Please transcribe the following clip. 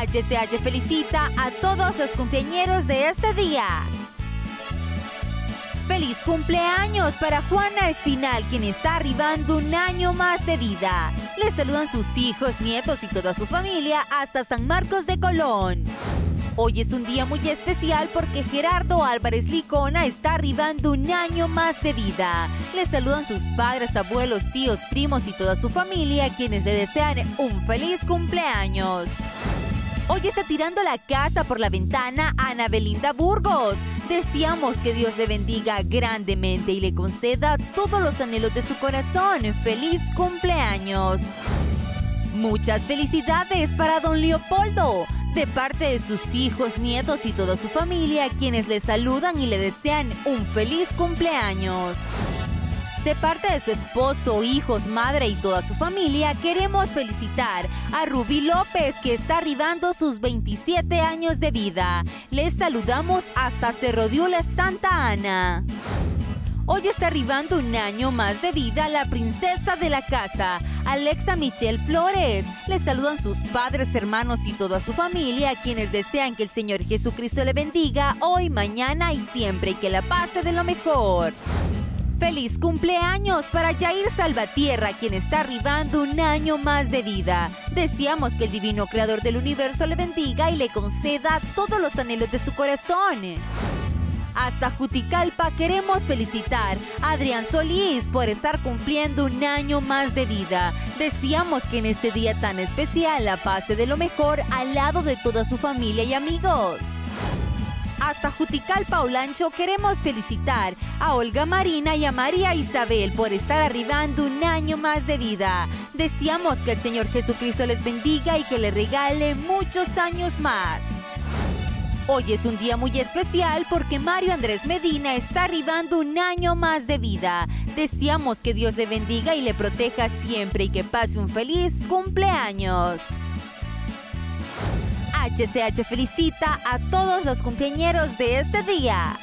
HCH felicita a todos los cumpleañeros de este día. ¡Feliz cumpleaños para Juana Espinal, quien está arribando un año más de vida! Les saludan sus hijos, nietos y toda su familia hasta San Marcos de Colón. Hoy es un día muy especial porque Gerardo Álvarez Licona está arribando un año más de vida. Les saludan sus padres, abuelos, tíos, primos y toda su familia, quienes le desean un feliz cumpleaños. Hoy está tirando la casa por la ventana Ana Belinda Burgos. Deseamos que Dios le bendiga grandemente y le conceda todos los anhelos de su corazón. ¡Feliz cumpleaños! Muchas felicidades para don Leopoldo, de parte de sus hijos, nietos y toda su familia, quienes le saludan y le desean un feliz cumpleaños. De parte de su esposo, hijos, madre y toda su familia, queremos felicitar a Ruby López, que está arribando sus 27 años de vida. Les saludamos hasta Cerro de la Santa Ana. Hoy está arribando un año más de vida la princesa de la casa, Alexa Michelle Flores. Les saludan sus padres, hermanos y toda su familia, quienes desean que el Señor Jesucristo le bendiga hoy, mañana y siempre, y que la pase de lo mejor. ¡Feliz cumpleaños para Yair Salvatierra, quien está arribando un año más de vida! Deseamos que el divino creador del universo le bendiga y le conceda todos los anhelos de su corazón. Hasta Juticalpa queremos felicitar a Adrián Solís por estar cumpliendo un año más de vida. Deseamos que en este día tan especial la pase de lo mejor al lado de toda su familia y amigos. Hasta Juticalpa, Olancho, queremos felicitar a Olga Marina y a María Isabel por estar arribando un año más de vida. Deseamos que el Señor Jesucristo les bendiga y que le regale muchos años más. Hoy es un día muy especial porque Mario Andrés Medina está arribando un año más de vida. Deseamos que Dios le bendiga y le proteja siempre, y que pase un feliz cumpleaños. HCH felicita a todos los cumpleañeros de este día.